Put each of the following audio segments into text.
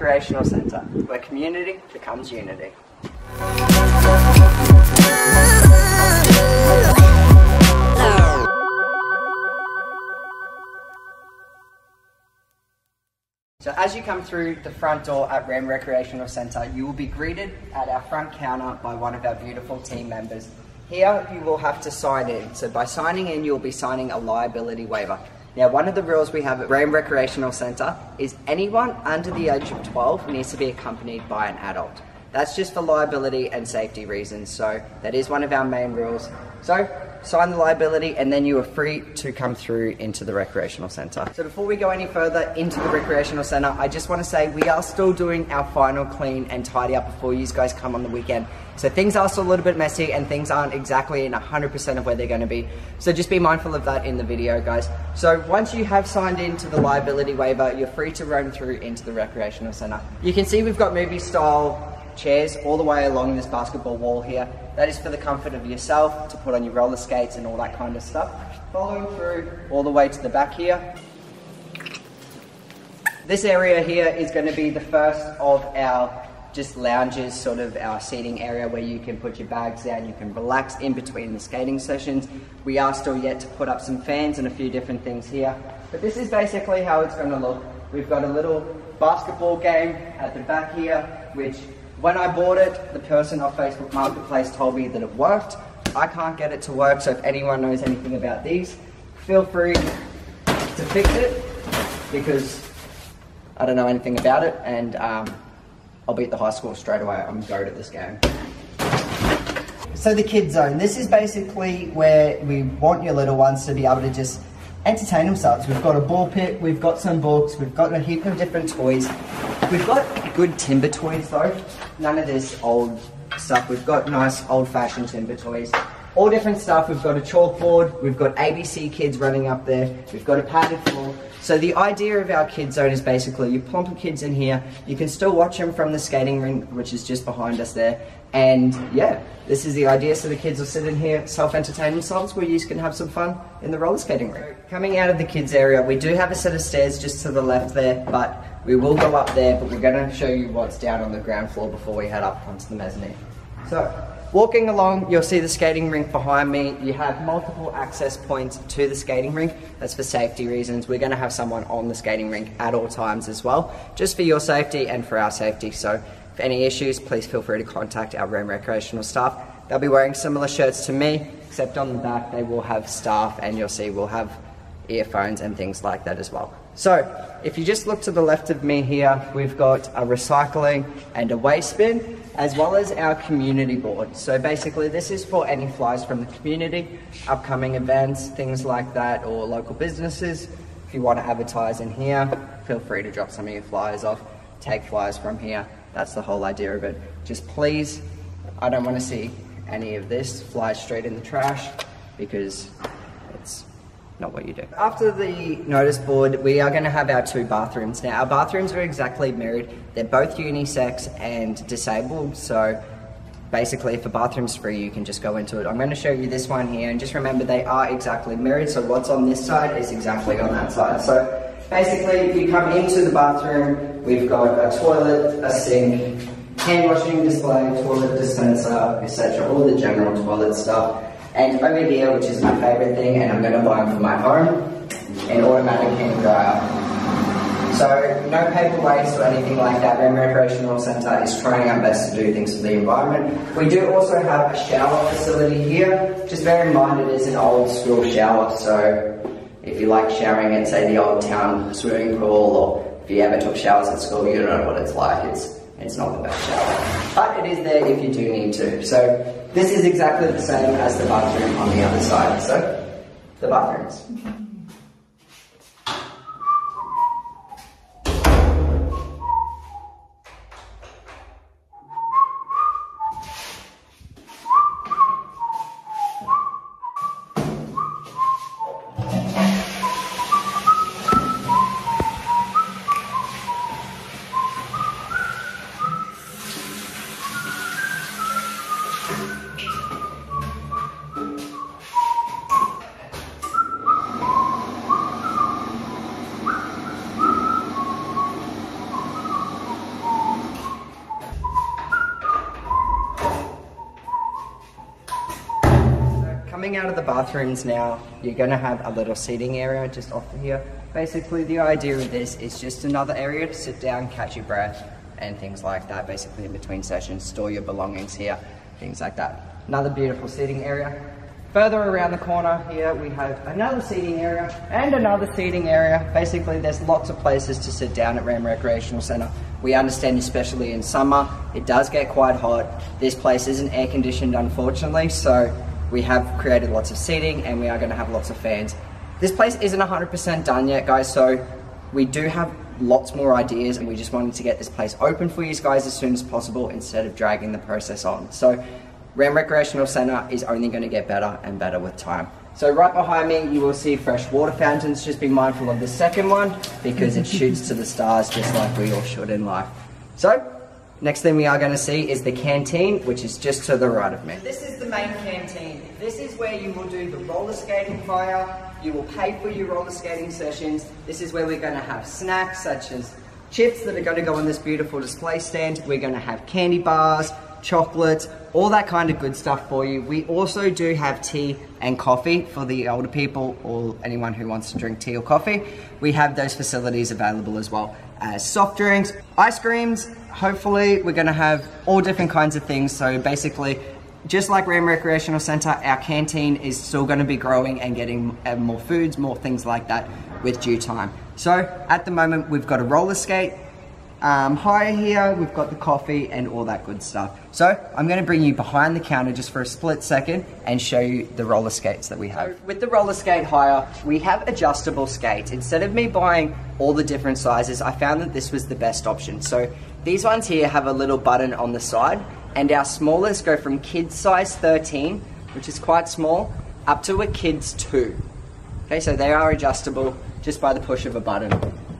Recreational Centre, where community becomes unity. So as you come through the front door at RAM Recreational Centre, you will be greeted at our front counter by one of our beautiful team members. Here you will have to sign in. So by signing in, you'll be signing a liability waiver. Now, one of the rules we have at RAM Recreational Centre is anyone under the age of 12 needs to be accompanied by an adult. That's just for liability and safety reasons, so that is one of our main rules. So sign the liability and then you are free to come through into the recreational centre. So before we go any further into the recreational centre, I just want to say we are still doing our final clean and tidy up before you guys come on the weekend. So things are still a little bit messy and things aren't exactly in 100% of where they're going to be. So just be mindful of that in the video, guys. So once you have signed into the liability waiver, you're free to roam through into the recreational centre. You can see we've got movie style chairs all the way along this basketball wall here. That is for the comfort of yourself to put on your roller skates and all that kind of stuff. Following through all the way to the back here. This area here is going to be the first of our just lounges, sort of our seating area where you can put your bags down, you can relax in between the skating sessions. We are still yet to put up some fans and a few different things here. But this is basically how it's going to look. We've got a little basketball game at the back here, which when I bought it, the person on Facebook Marketplace told me that it worked. I can't get it to work, so if anyone knows anything about these, feel free to fix it, because I don't know anything about it, and I'll beat the high score straight away. I'm goat at this game. So the kids zone, this is basically where we want your little ones to be able to just entertain themselves. We've got a ball pit, we've got some books, we've got a heap of different toys. We've got good timber toys though, none of this old stuff. We've got nice old-fashioned timber toys, all different stuff. We've got a chalkboard, we've got ABC kids running up there, we've got a padded floor. So the idea of our kids zone is basically you plump the kids in here, you can still watch them from the skating rink, which is just behind us there. And yeah, this is the idea. So the kids will sit in here, self-entertain themselves, where you can have some fun in the roller skating rink. Coming out of the kids area, we do have a set of stairs just to the left there, but we will go up there, but we're going to show you what's down on the ground floor before we head up onto the mezzanine. So, walking along, you'll see the skating rink behind me. You have multiple access points to the skating rink. That's for safety reasons. We're going to have someone on the skating rink at all times as well, just for your safety and for our safety. So, if any issues, please feel free to contact our RAM Recreational staff. They'll be wearing similar shirts to me, except on the back they will have staff, and you'll see we'll have earphones and things like that as well. So if you just look to the left of me here, we've got a recycling and a waste bin, as well as our community board. So basically this is for any flies from the community, upcoming events, things like that, or local businesses. If you want to advertise in here, feel free to drop some of your flyers off, take flyers from here. That's the whole idea of it. Just please, I don't want to see any of this fly straight in the trash, because it's not what you do. After the notice board, we are going to have our two bathrooms. Now, our bathrooms are exactly mirrored. They're both unisex and disabled, so basically if a bathroom's free, you can just go into it. I'm going to show you this one here, and just remember they are exactly mirrored, so what's on this side is exactly on that side. So basically, you come into the bathroom, we've got a toilet, a sink, hand washing display, toilet dispenser, etc., all the general toilet stuff. And over here, which is my favourite thing, and I'm going to buy them for my home, an automatic hand dryer. So no paper waste or anything like that. RAM Recreational Centre is trying our best to do things for the environment. We do also have a shower facility here. Just bear in mind it is an old school shower, so if you like showering at, say, the old town swimming pool, or if you ever took showers at school, you know what it's like. It's not the best shower, but it is there if you do need to. So this is exactly the same as the bathroom on the other side. So, the bathrooms. coming out of the bathrooms now, you're going to have a little seating area just off here. Basically, the idea of this is just another area to sit down, catch your breath, and things like that, basically in between sessions, store your belongings here, things like that. Another beautiful seating area. Further around the corner here, we have another seating area and another seating area. Basically, there's lots of places to sit down at RAM Recreational Centre. We understand, especially in summer, it does get quite hot. This place isn't air conditioned, unfortunately, so we have created lots of seating and we are going to have lots of fans. This place isn't 100% done yet, guys, so we do have lots more ideas, and we just wanted to get this place open for you guys as soon as possible instead of dragging the process on. So RAM Recreational Centre is only going to get better and better with time. So right behind me you will see fresh water fountains. Just be mindful of the second one because it shoots to the stars just like we all should in life. So next thing we are going to see is the canteen, which is just to the right of me. This is the main canteen. This is where you will do the roller skating fire. You will pay for your roller skating sessions. This is where we're going to have snacks such as chips that are going to go on this beautiful display stand. We're going to have candy bars, chocolates, all that kind of good stuff for you. We also do have tea and coffee for the older people or anyone who wants to drink tea or coffee. We have those facilities available as well as soft drinks, ice creams. Hopefully we're going to have all different kinds of things. So basically, just like RAM Recreational Centre, our canteen is still going to be growing and getting more foods, more things like that with due time. So at the moment we've got a roller skate higher here, we've got the coffee and all that good stuff. So I'm going to bring you behind the counter just for a split second and show you the roller skates that we have. So with the roller skate hire, we have adjustable skates. Instead of me buying all the different sizes, I found that this was the best option. So these ones here have a little button on the side, and our smallest go from kid size 13, which is quite small, up to a kid's 2. Okay, so they are adjustable just by the push of a button.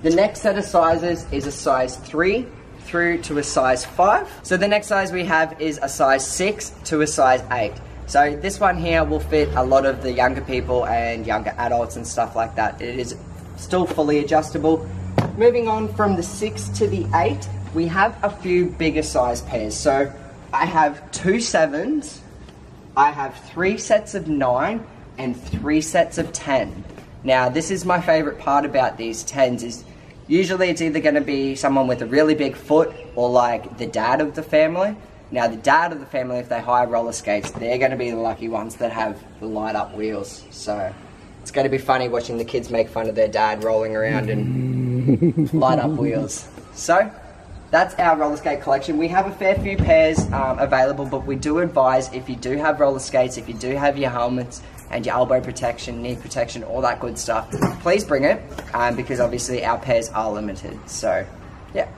The next set of sizes is a size 3 through to a size 5. So the next size we have is a size 6 to a size 8. So this one here will fit a lot of the younger people and younger adults and stuff like that. It is still fully adjustable. Moving on from the 6 to the 8, we have a few bigger size pairs. So I have two 7s, I have 3 sets of 9 and 3 sets of 10. Now, this is my favorite part about these 10s is usually it's either going to be someone with a really big foot or like the dad of the family. Now, the dad of the family, if they hire roller skates, they're going to be the lucky ones that have the light up wheels. So it's going to be funny watching the kids make fun of their dad rolling around and light up wheels. So that's our roller skate collection. We have a fair few pairs available, but we do advise if you do have roller skates, if you do have your helmets, and your elbow protection, knee protection, all that good stuff, please bring it, because obviously our pairs are limited. So yeah,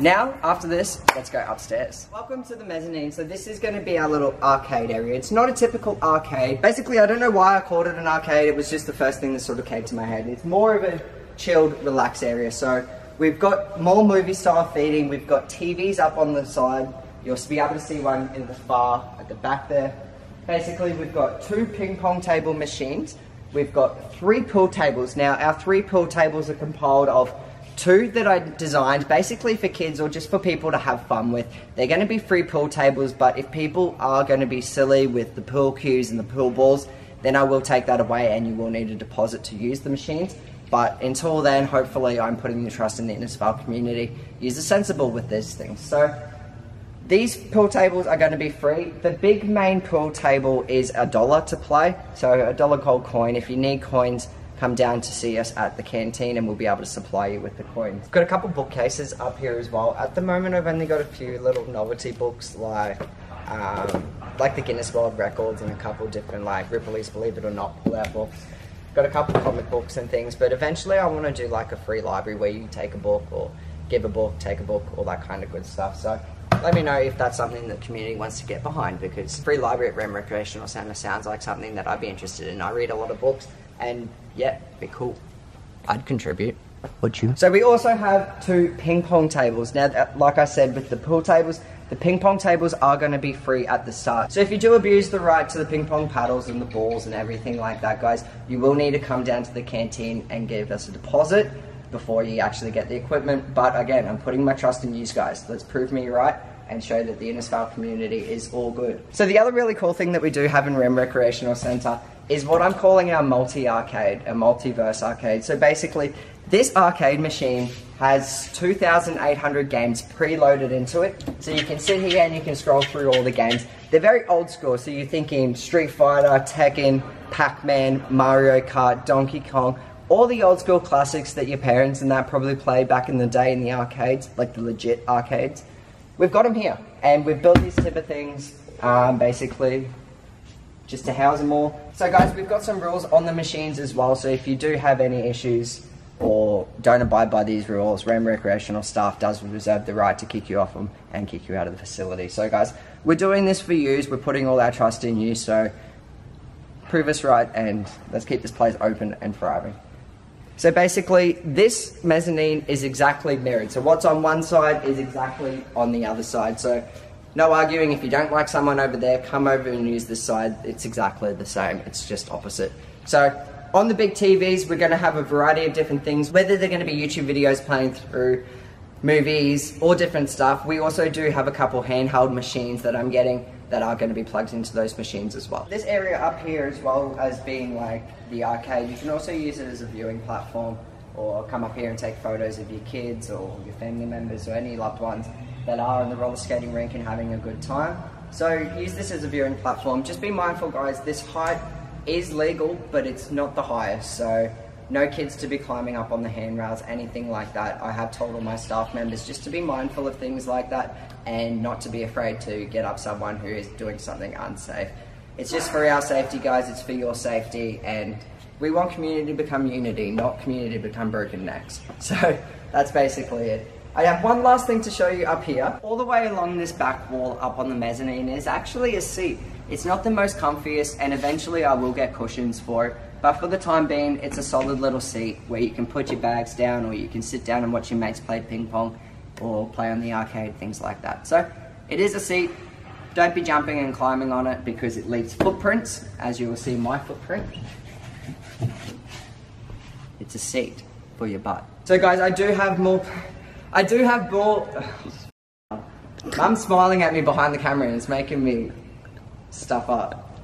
now after this, let's go upstairs. Welcome to the mezzanine. So this is going to be our little arcade area. It's not a typical arcade. Basically, I don't know why I called it an arcade. It was just the first thing that sort of came to my head. It's more of a chilled, relaxed area. So we've got more movie style feeding. We've got TVs up on the side. You'll be able to see one in the far at the back there. Basically, we've got 2 ping pong table machines. We've got 3 pool tables. Now, our 3 pool tables are compiled of 2 that I designed basically for kids or just for people to have fun with. They're going to be free pool tables, but if people are going to be silly with the pool cues and the pool balls, then I will take that away and you will need a deposit to use the machines. But until then, hopefully, I'm putting the trust in the Innisfail community. Use the sensible with these things. So these pool tables are going to be free. The big main pool table is $1 to play, so $1 gold coin. If you need coins, come down to see us at the canteen and we'll be able to supply you with the coins. Got a couple bookcases up here as well. At the moment, I've only got a few little novelty books like the Guinness World Records and a couple different like Ripley's Believe It or Not books. Got a couple comic books and things, but eventually I want to do like a free library where you take a book or give a book, take a book, all that kind of good stuff. So let me know if that's something the community wants to get behind, because free library at RAM Recreational Centre sounds like something that I'd be interested in. I read a lot of books and yeah, it'd be cool. I'd contribute, would you? So we also have 2 ping pong tables. Now, like I said, with the pool tables, the ping pong tables are going to be free at the start. So if you do abuse the right to the ping pong paddles and the balls and everything like that, guys, you will need to come down to the canteen and give us a deposit. before you actually get the equipment. But again, I'm putting my trust in you guys. Let's prove me right and show that the Innisfail community is all good. So the other really cool thing that we do have in RAM Recreational Centre is what I'm calling our multi-arcade, a multiverse arcade. So basically, this arcade machine has 2,800 games preloaded into it. So you can sit here and you can scroll through all the games. They're very old school, so you're thinking Street Fighter, Tekken, Pac-Man, Mario Kart, Donkey Kong, all the old school classics that your parents and that probably played back in the day in the arcades, like the legit arcades. We've got them here, and we've built these type of things, basically, just to house them all. So guys, we've got some rules on the machines as well, so if you do have any issues or don't abide by these rules, RAM Recreational staff does reserve the right to kick you off them and kick you out of the facility. So guys, we're doing this for you, we're putting all our trust in you, so prove us right and let's keep this place open and thriving. So basically, this mezzanine is exactly mirrored. So what's on one side is exactly on the other side. So no arguing, if you don't like someone over there, come over and use this side. It's exactly the same, it's just opposite. So on the big TVs, we're gonna have a variety of different things, whether they're gonna be YouTube videos playing through, movies, all different stuff. We also do have a couple handheld machines that I'm getting that are gonna be plugged into those machines as well. This area up here, as well as being like the arcade, you can also use it as a viewing platform, or come up here and take photos of your kids or your family members or any loved ones that are on the roller skating rink and having a good time. So use this as a viewing platform. Just be mindful guys, this height is legal, but it's not the highest, so no kids to be climbing up on the handrails, anything like that. I have told all my staff members just to be mindful of things like that and not to be afraid to get up someone who is doing something unsafe. It's just for our safety guys, it's for your safety, and we want community to become unity, not community to become broken necks. So that's basically it. I have one last thing to show you up here. All the way along this back wall up on the mezzanine is actually a seat. It's not the most comfiest, and eventually I will get cushions for it, but for the time being, it's a solid little seat where you can put your bags down, or you can sit down and watch your mates play ping pong or play on the arcade, things like that. So it is a seat. Don't be jumping and climbing on it because it leaves footprints, as you will see my footprint. It's a seat for your butt. So guys, I do have more. I'm smiling at me behind the camera and it's making me stuff up.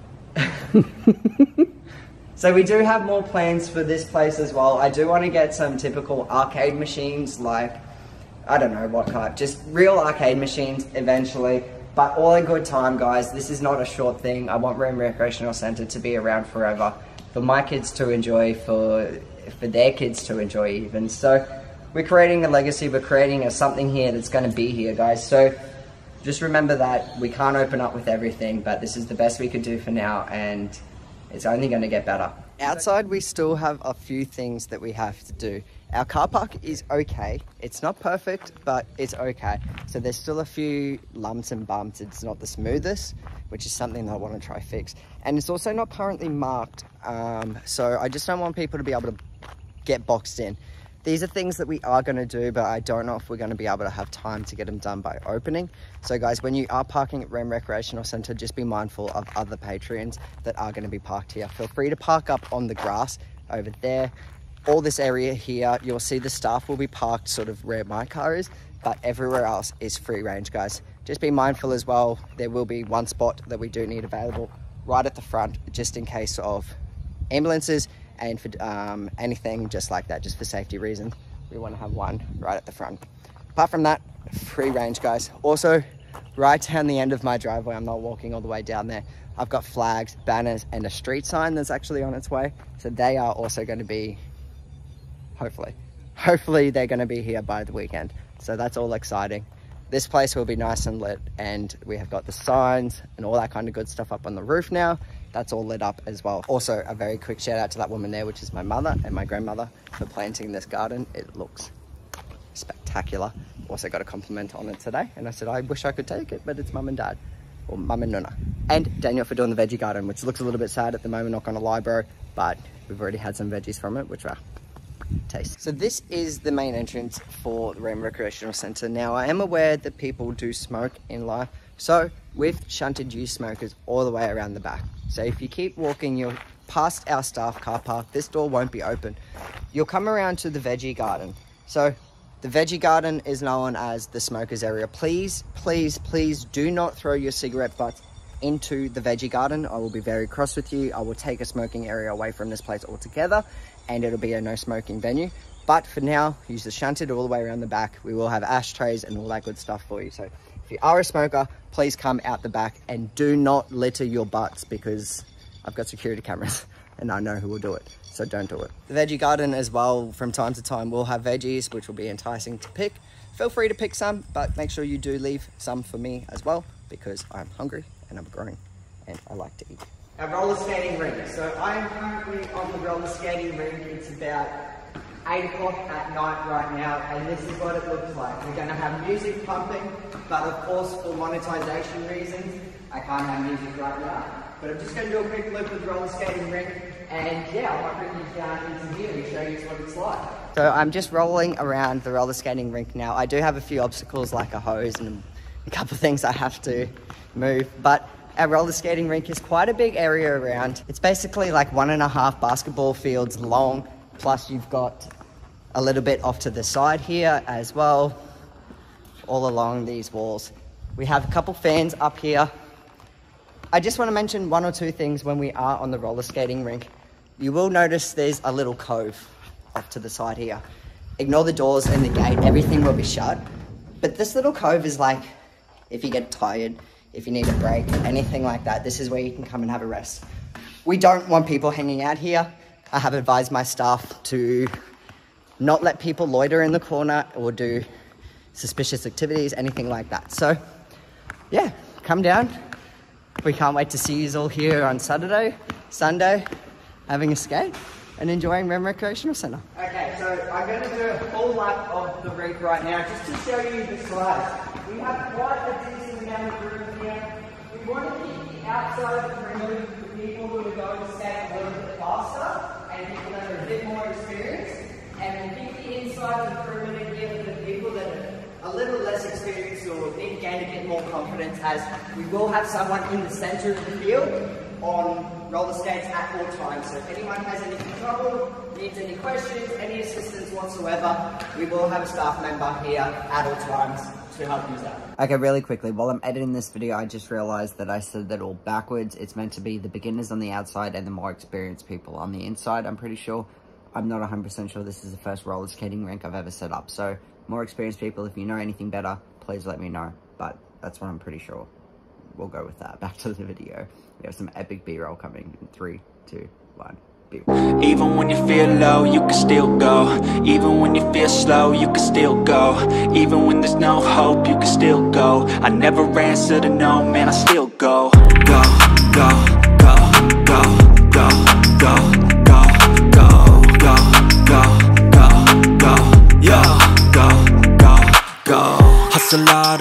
So we do have more plans for this place as well. I do want to get some typical arcade machines, like, I don't know what type, just real arcade machines eventually, but all in good time guys. This is not a short thing. I want RAM Recreational Centre to be around forever, for my kids to enjoy, for their kids to enjoy even. So we're creating a legacy, we're creating a something here that's going to be here guys, so just remember that we can't open up with everything, but this is the best we could do for now, and it's only going to get better. Outside we still have a few things that we have to do. Our car park is okay, it's not perfect, but it's okay. So there's still a few lumps and bumps, it's not the smoothest, which is something that I want to try fix, and it's also not currently marked, so I just don't want people to be able to get boxed in. These are things that we are going to do, but I don't know if we're going to be able to have time to get them done by opening. So guys, when you are parking at RAM Recreational Centre, just be mindful of other Patreons that are going to be parked here. Feel free to park up on the grass over there. All this area here, you'll see the staff will be parked sort of where my car is, but everywhere else is free range, guys. Just be mindful as well. There will be one spot that we do need available right at the front, just in case of ambulances, and for anything just like that, just for safety reasons, we want to have one right at the front. Apart from that, free range guys. Also, right down the end of my driveway, I'm not walking all the way down there, I've got flags, banners, and a street sign that's actually on its way. So they are also going to be, hopefully they're going to be here by the weekend. So that's all exciting. This place will be nice and lit, and we have got the signs and all that kind of good stuff up on the roof now. That's all lit up as well. Also, a very quick shout out to that woman there, which is my mother and my grandmother, for planting this garden. It looks spectacular. Also got a compliment on it today, and I said, I wish I could take it, but it's mum and dad, or mum and Nuna. And Daniel for doing the veggie garden, which looks a little bit sad at the moment, not gonna lie bro, but we've already had some veggies from it, which are tasty. So this is the main entrance for the RAM Recreational Centre. Now, I am aware that people do smoke in life, so we've shunted you smokers all the way around the back. So if you keep walking, you'll past our staff car park. This door won't be open. You'll come around to the veggie garden. So the veggie garden is known as the smokers area. Please, please, please do not throw your cigarette butts into the veggie garden. I will be very cross with you. I will take a smoking area away from this place altogether, and it'll be a no smoking venue. But for now, use the shunted all the way around the back. We will have ashtrays and all that good stuff for you. So if you are a smoker, please come out the back and do not litter your butts, because I've got security cameras and I know who will do it. So don't do it. The veggie garden as well, from time to time, will have veggies, which will be enticing to pick. Feel free to pick some, but make sure you do leave some for me as well, because I'm hungry and I'm growing and I like to eat. Our roller skating rink. So I am currently on the roller skating rink. It's about 8 o'clock at night right now, and this is what it looks like. We're gonna have music pumping, but of course for monetization reasons, I can't have music right now. But I'm just gonna do a quick loop of the roller skating rink, and yeah, I might bring you down into here and show you what it's like. So I'm just rolling around the roller skating rink now. I do have a few obstacles like a hose and a couple of things I have to move, but our roller skating rink is quite a big area around. It's basically like 1.5 basketball fields long, plus you've got a little bit off to the side here as well, all along these walls. We have a couple fans up here. I just want to mention one or two things when we are on the roller skating rink. You will notice there's a little cove off to the side here. Ignore the doors and the gate, everything will be shut. But this little cove is like, if you get tired, if you need a break, anything like that, this is where you can come and have a rest. We don't want people hanging out here. I have advised my staff to not let people loiter in the corner or do suspicious activities, anything like that. So yeah, come down. We can't wait to see you all here on Saturday, Sunday, having a skate and enjoying RAM Recreational Centre. Okay, so I'm going to do a full lap of the rink right now, just to show you the slides. We have quite a decent amount of room here. We want to keep the outside of the room for people who are going to skate a little bit faster and people that are a bit more experienced. And we keep the inside of the room in here for the people that are a little less experienced or need to gain a bit more confidence, as we will have someone in the centre of the field on roller skates at all times. So if anyone has any trouble, needs any questions, any assistance whatsoever, we will have a staff member here at all times to help you out. Okay, really quickly, while I'm editing this video, I just realized that I said that all backwards. It's meant to be the beginners on the outside and the more experienced people on the inside, I'm pretty sure. I'm not 100% sure this is the first roller skating rink I've ever set up. So more experienced people, if you know anything better, please let me know. But that's what I'm pretty sure. We'll go with that. Back to the video. We have some epic B-roll coming in 3, 2, 1. B-roll. Even when you feel low, you can still go. Even when you feel slow, you can still go. Even when there's no hope, you can still go. I never answer to no, man, I still go. Go, go, go, go, go, go, go, go. Go, go, go, go, yo, go, go, go. Hustle hard,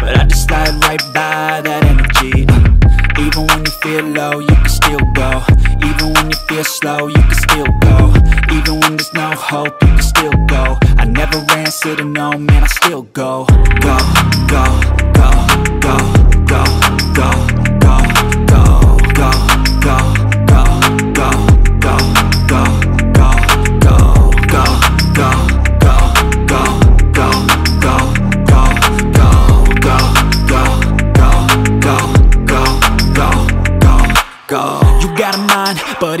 but I just slide right by that energy. Even when you feel low, you can still go. Even when you feel slow, you can still go. Even when there's no hope, you can still go. I never answer to no, man, I still go. Go, go, go, go, go, go, go, go, go, go, go, go, go, go, go, go. Go, go, go, go, go, go, go, go, go, go, go, go, go, go, go, go. You got a mind, but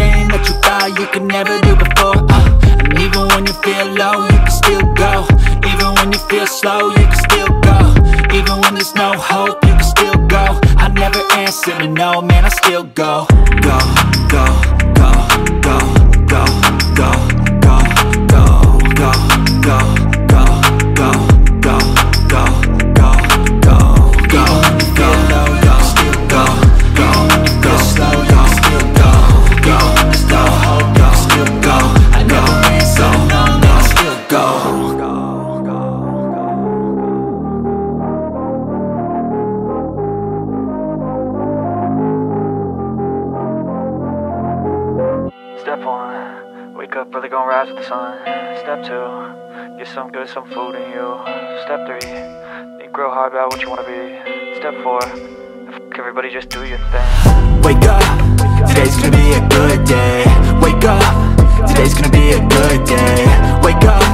that you thought you could never do before. And even when you feel low, you can still go. Even when you feel slow, you can still go. Even when there's no hope, you can still go. I never answer to no, man, I still go. Go, go, go, go, go, go, go, go, go, go, go, go, go, go, go, go, go. Even when you feel low, you can still go. Even when you feel slow, you can still go. Even when there's no hope, you can still go. I never answer to no, man, I still go. Up early, gonna rise with the sun. Step 2, get some good, some food in you. Step 3, think grow hard about what you wanna be. Step 4, fuck everybody, just do your thing. Wake up, today's gonna be a good day. Wake up, today's gonna be a good day. Wake up,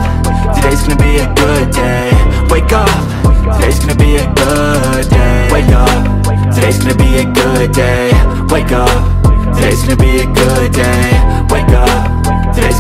today's gonna be a good day. Wake up, today's gonna be a good day. Wake up, today's gonna be a good day. Wake up, today's gonna be a good day. Wake up. Today's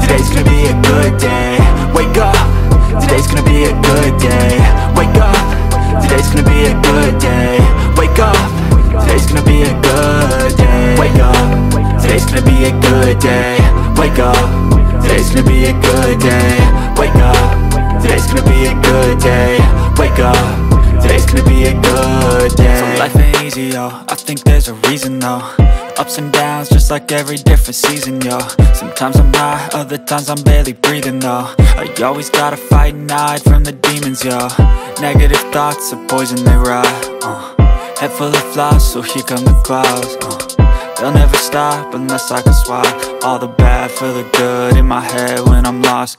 Today's gonna be a good day. Wake up. Today's gonna be a good day. Wake up. Today's gonna be a good day. Wake up. Today's gonna be a good day. Wake up. Today's gonna be a good day. Wake up. Today's gonna be a good day. Wake up. Today's gonna be a good day. Wake up. Today's gonna be a good day. So life ain't easy, yo. I think there's a reason, though. Ups and downs, just like every different season, yo. Sometimes I'm high, other times I'm barely breathing, though. I always gotta fight and hide from the demons, yo. Negative thoughts are poison, they rot. Head full of flies, so here come the clouds. They'll never stop unless I can swap all the bad for the good in my head when I'm lost.